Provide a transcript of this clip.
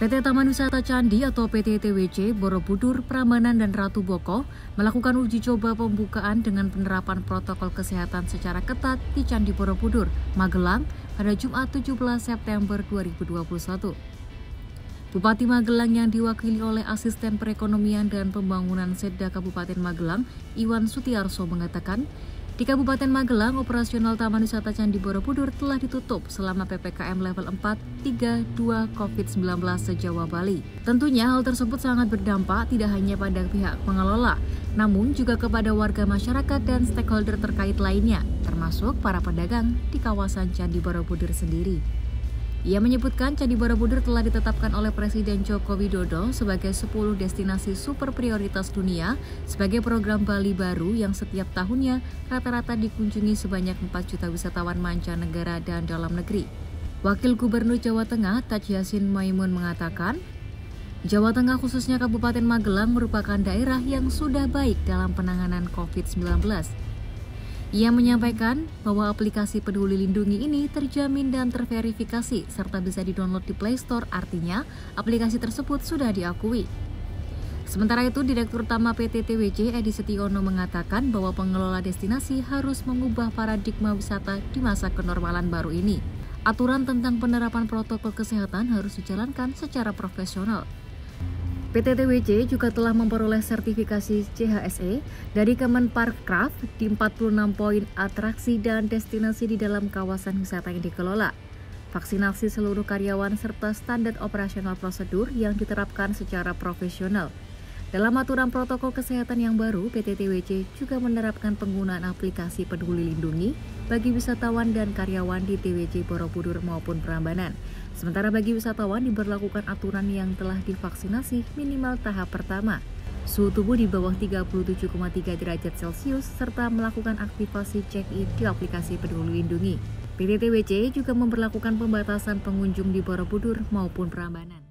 PT. Taman Wisata Candi atau PT. TWC, Borobudur, Prambanan, dan Ratu Boko melakukan uji coba pembukaan dengan penerapan protokol kesehatan secara ketat di Candi Borobudur, Magelang pada Jumat 17 September 2021. Bupati Magelang yang diwakili oleh Asisten Perekonomian dan Pembangunan Setda Kabupaten Magelang, Iwan Sutiarso mengatakan, di Kabupaten Magelang, operasional Taman Wisata Candi Borobudur telah ditutup selama PPKM level 4/3/2 COVID-19 se-Jawa Bali. Tentunya hal tersebut sangat berdampak tidak hanya pada pihak pengelola, namun juga kepada warga masyarakat dan stakeholder terkait lainnya, termasuk para pedagang di kawasan Candi Borobudur sendiri. Ia menyebutkan Candi Borobudur telah ditetapkan oleh Presiden Joko Widodo sebagai 10 destinasi super prioritas dunia sebagai program Bali baru yang setiap tahunnya rata-rata dikunjungi sebanyak 4 juta wisatawan mancanegara dan dalam negeri. Wakil Gubernur Jawa Tengah, Taj Yasin Maimun mengatakan, Jawa Tengah khususnya Kabupaten Magelang merupakan daerah yang sudah baik dalam penanganan COVID-19. Ia menyampaikan bahwa aplikasi Peduli Lindungi ini terjamin dan terverifikasi serta bisa didownload di Play Store, artinya aplikasi tersebut sudah diakui. Sementara itu, Direktur Utama PT. TWC Edi Setiono mengatakan bahwa pengelola destinasi harus mengubah paradigma wisata di masa kenormalan baru ini. Aturan tentang penerapan protokol kesehatan harus dijalankan secara profesional. PT. TWC juga telah memperoleh sertifikasi CHSE dari Kemenparekraf di 46 poin atraksi dan destinasi di dalam kawasan wisata yang dikelola. Vaksinasi seluruh karyawan serta standar operasional prosedur yang diterapkan secara profesional. Dalam aturan protokol kesehatan yang baru, PT. TWC juga menerapkan penggunaan aplikasi Peduli Lindungi bagi wisatawan dan karyawan di TWC Borobudur maupun Prambanan. Sementara bagi wisatawan diberlakukan aturan yang telah divaksinasi minimal tahap pertama, suhu tubuh di bawah 37,3 derajat Celcius, serta melakukan aktivasi check-in di aplikasi Peduli Lindungi. PT. TWC juga memberlakukan pembatasan pengunjung di Borobudur maupun Prambanan.